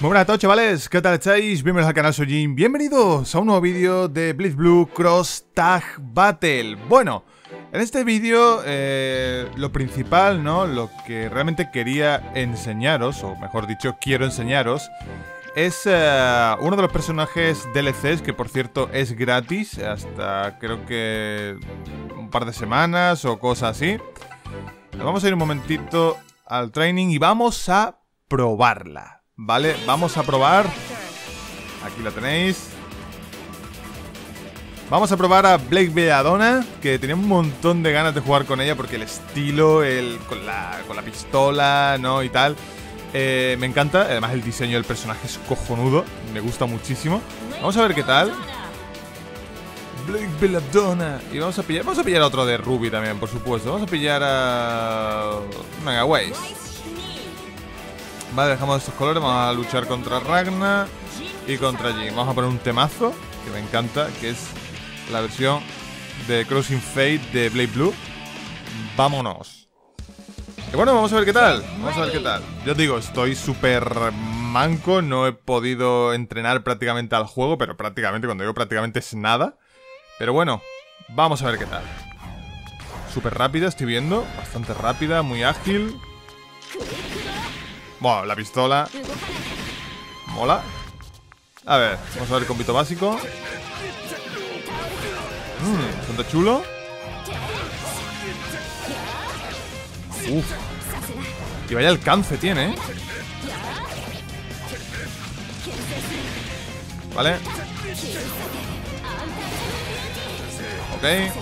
Muy buenas a todos, chavales, ¿qué tal estáis? Bienvenidos al canal, soy Jin, bienvenidos a un nuevo vídeo de BlazBlue Cross Tag Battle. Bueno, en este vídeo lo principal, ¿no? Lo que realmente quería enseñaros, o mejor dicho, quiero enseñaros, es uno de los personajes DLCs, que por cierto es gratis hasta creo que un par de semanas o cosas así. Nos vamos a ir un momentito al training y vamos a probarla. Vale, vamos a probar. Aquí la tenéis. Vamos a probar a Blake Belladonna, que tenía un montón de ganas de jugar con ella porque el estilo, con la pistola, ¿no? Y tal. Me encanta. Además el diseño del personaje es cojonudo. Me gusta muchísimo. Vamos a ver qué tal. Blake Belladonna. Y vamos a pillar otro de Ruby también, por supuesto. Vamos a pillar a... Venga, Weiss. Vale, dejamos estos colores, vamos a luchar contra Ragna y contra Jin. Vamos a poner un temazo, que me encanta, que es la versión de Crossing Fate de BlazBlue. Vámonos. Y bueno, vamos a ver qué tal. Vamos a ver qué tal. Yo os digo, estoy súper manco, no he podido entrenar prácticamente al juego, pero prácticamente, cuando digo prácticamente es nada. Pero bueno, vamos a ver qué tal. Súper rápida, estoy viendo. Bastante rápida, muy ágil. Bueno, la pistola mola. A ver, vamos a ver el combito básico. Bastante chulo. Uf. Y vaya alcance tiene, ¿eh? Vale. Ok.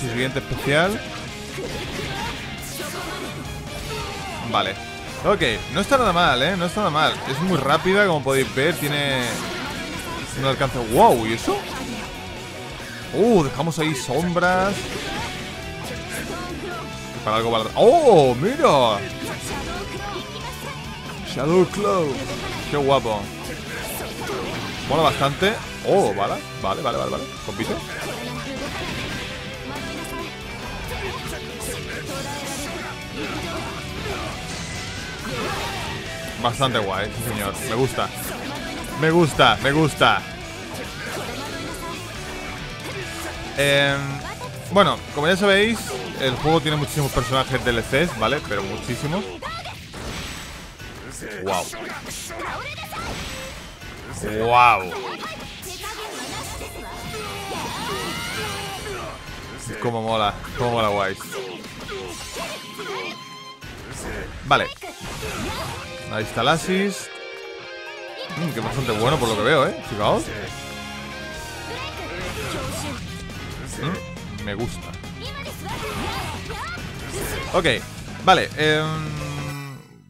Su siguiente especial. Vale. Ok, no está nada mal, ¿eh? No está nada mal. Es muy rápida, como podéis ver. Tiene un alcance... ¡Wow! ¿Y eso? Dejamos ahí sombras. Para algo... ¡Oh! ¡Mira! Shadow Claw. ¡Qué guapo! Mola bastante. ¡Oh! Vale, vale, vale, vale. Compito. Bastante guay, sí señor. Me gusta. Me gusta, me gusta. Bueno, como ya sabéis, el juego tiene muchísimos personajes DLCs, ¿vale? Pero muchísimos. Wow. Wow. Cómo mola guay. Vale. Ahí está el assist. Que es bastante bueno por lo que veo, ¿eh? Fijaos. Me gusta. Ok, vale.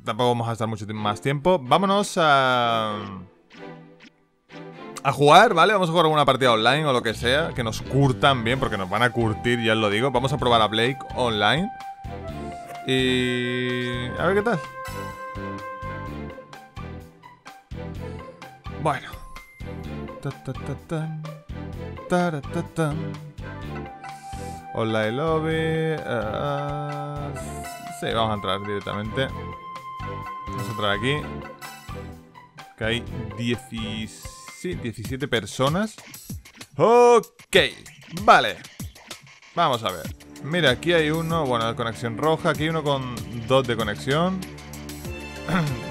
Tampoco vamos a estar mucho más tiempo. Vámonos a jugar, ¿vale? Vamos a jugar alguna partida online o lo que sea. Que nos curtan bien, porque nos van a curtir, ya os lo digo. Vamos a probar a Blake online. Y... a ver qué tal. Bueno. Hola, el lobby. Sí, vamos a entrar directamente. Vamos a entrar aquí. Que hay 17 personas. Ok, vale. Vamos a ver. Mira, aquí hay uno, bueno, de conexión roja. Aquí hay uno con 2 de conexión.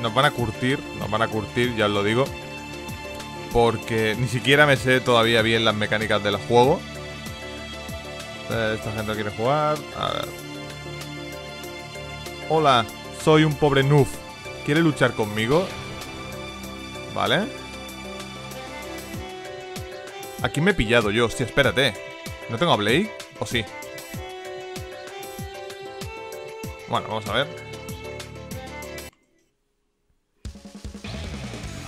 Nos van a curtir, ya os lo digo. Porque ni siquiera me sé todavía bien las mecánicas del juego. Esta gente quiere jugar. A ver. Hola, soy un pobre noob. ¿Quiere luchar conmigo? Vale. Aquí me he pillado yo. Hostia, espérate. ¿No tengo a Blake? ¿O sí? Bueno, vamos a ver.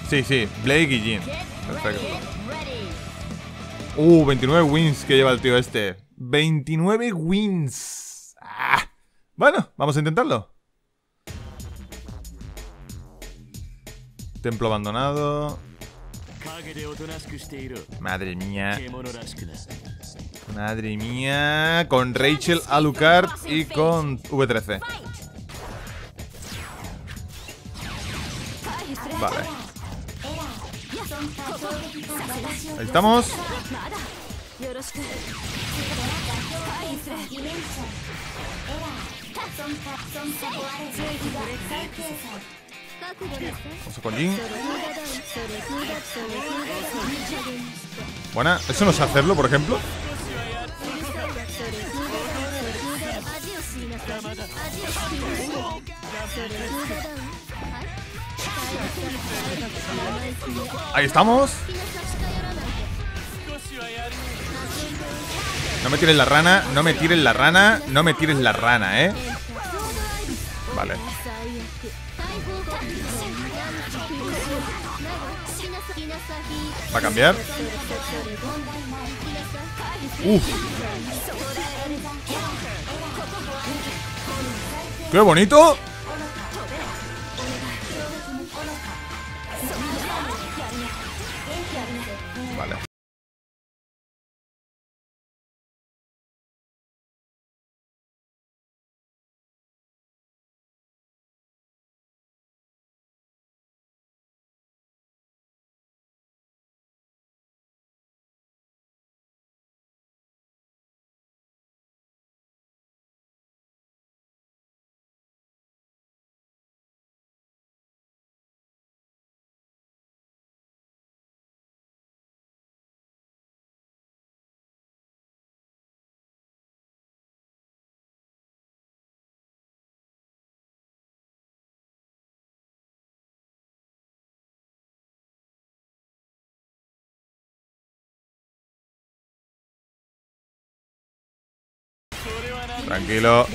Sí, Blake y Jin. Perfecto. 29 wins que lleva el tío este. 29 wins. ¡Ah! Bueno, vamos a intentarlo. Templo abandonado. Madre mía. Madre mía. Con Rachel Alucard y con V13. Vale. Ahí estamos. Vamos con Jin. Buena, eso no sé hacerlo, por ejemplo. Ahí estamos. No me tires la rana, no me tires la rana, no me tires la rana, ¿eh? Vale. Va a cambiar. Uf. ¡Qué bonito! Vale. Tranquilo.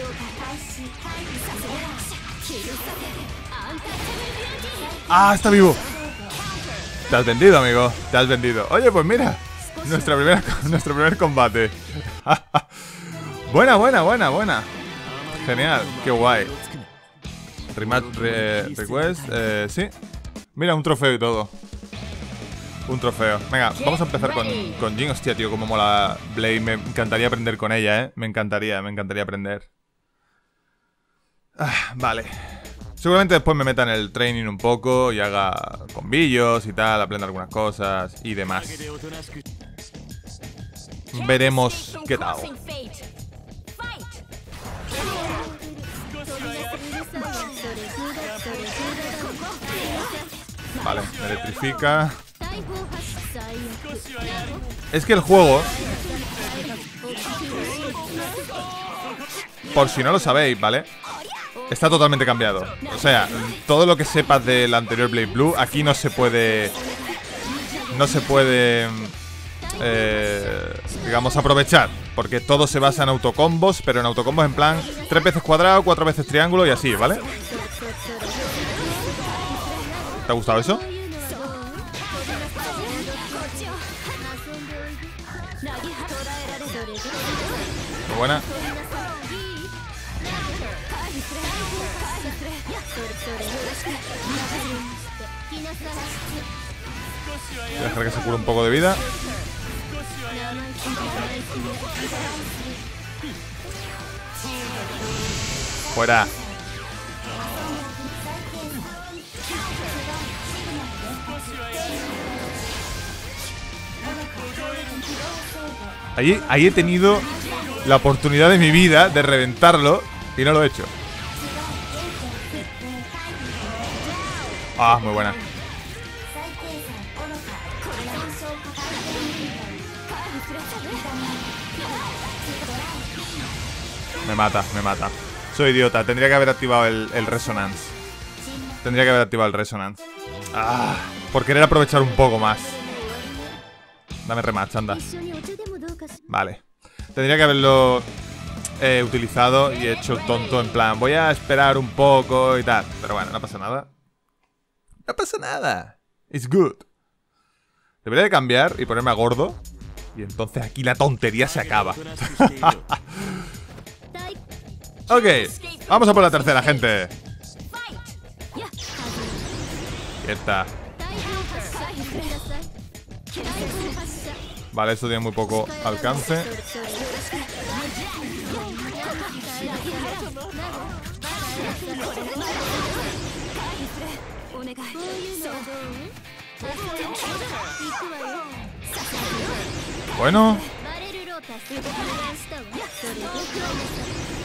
¡Ah, está vivo! Te has vendido, amigo. Te has vendido. Oye, pues mira. Nuestro primer combate. Buena, buena, buena, buena. Genial. Qué guay. Rematch request. Sí. Mira, un trofeo y todo. Un trofeo. Venga, vamos a empezar con Jin. Hostia, tío, cómo mola Blake. Me encantaría aprender con ella, ¿eh? Me encantaría aprender. Vale. Seguramente después me meta en el training un poco y haga combillos y tal, aprenda algunas cosas y demás. Veremos qué tal. Vale, me electrifica. Es que el juego, por si no lo sabéis, ¿vale? Está totalmente cambiado. O sea, todo lo que sepas del anterior BlazBlue, aquí no se puede. No se puede. Digamos, aprovechar. Porque todo se basa en autocombos, pero en autocombos en plan 3 veces cuadrado, 4 veces triángulo y así, ¿vale? ¿Te ha gustado eso? Muy buena. Voy a dejar que se cure un poco de vida. Fuera. Ahí he tenido la oportunidad de mi vida de reventarlo y no lo he hecho. Ah, muy buena. Me mata. Soy idiota, tendría que haber activado el Resonance. Ah, por querer aprovechar un poco más. Dame rematch, anda. Vale. Tendría que haberlo utilizado y hecho el tonto en plan, voy a esperar un poco y tal. Pero bueno, no pasa nada. No pasa nada. It's good. Debería de cambiar y ponerme a gordo. Y entonces aquí la tontería se acaba. Ok, vamos a por la tercera, gente. Y está. Vale, eso tiene muy poco alcance. Bueno.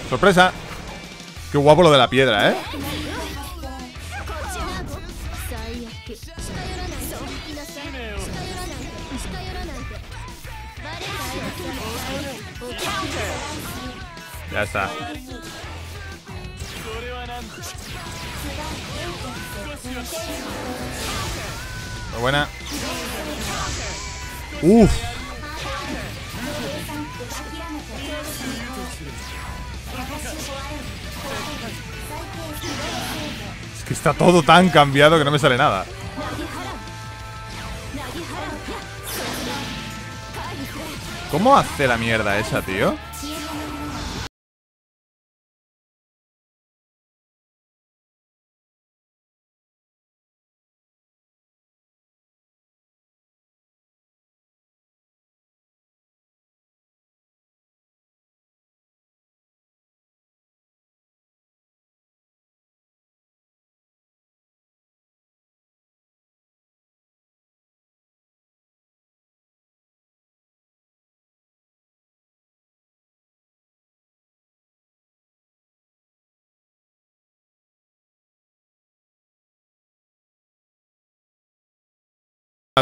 Sorpresa. Qué guapo lo de la piedra, ¿eh? Ya está. Muy buena. Uff. Es que está todo tan cambiado que no me sale nada. ¿Cómo hace la mierda esa, tío?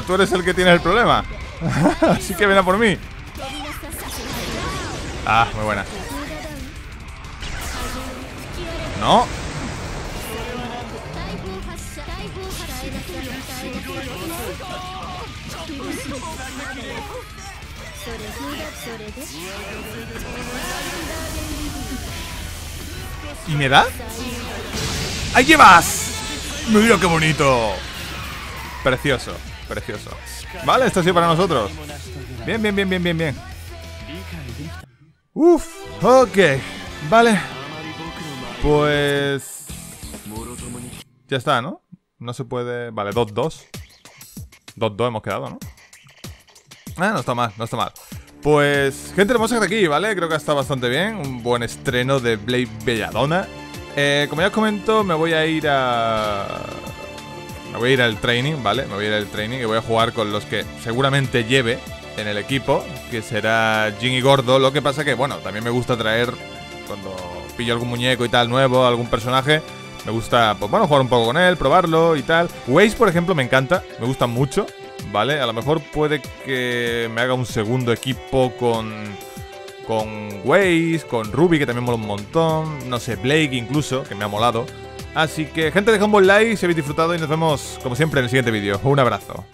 Tú eres el que tiene el problema. Así que ven a por mí. Ah, muy buena. No. ¿Y me da? ¡Ahí llevas! ¡Mira qué bonito! Precioso. Precioso. Vale, esto ha sido para nosotros. Bien, bien, bien, bien, bien, bien. Uf, ok. Vale. Pues... ya está, ¿no? No se puede... Vale, 2-2. 2-2 hemos quedado, ¿no? Ah, no está mal, no está mal. Pues... gente hermosa de aquí, ¿vale? Creo que ha estado bastante bien. Un buen estreno de Blake Belladonna. Como ya os comento, me voy a ir a... me voy a ir al training, ¿vale? Me voy a ir al training y voy a jugar con los que seguramente lleve en el equipo, que será Jin y Gordo. Lo que pasa que, bueno, también me gusta traer, cuando pillo algún muñeco y tal nuevo, algún personaje, me gusta, pues bueno, jugar un poco con él, probarlo y tal. Weiss, por ejemplo, me encanta, me gusta mucho, ¿vale? A lo mejor puede que me haga un segundo equipo con Weiss, con Ruby, que también mola un montón, no sé, Blake incluso, que me ha molado. Así que, gente, dejad un buen like si habéis disfrutado y nos vemos, como siempre, en el siguiente vídeo. Un abrazo.